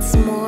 It's more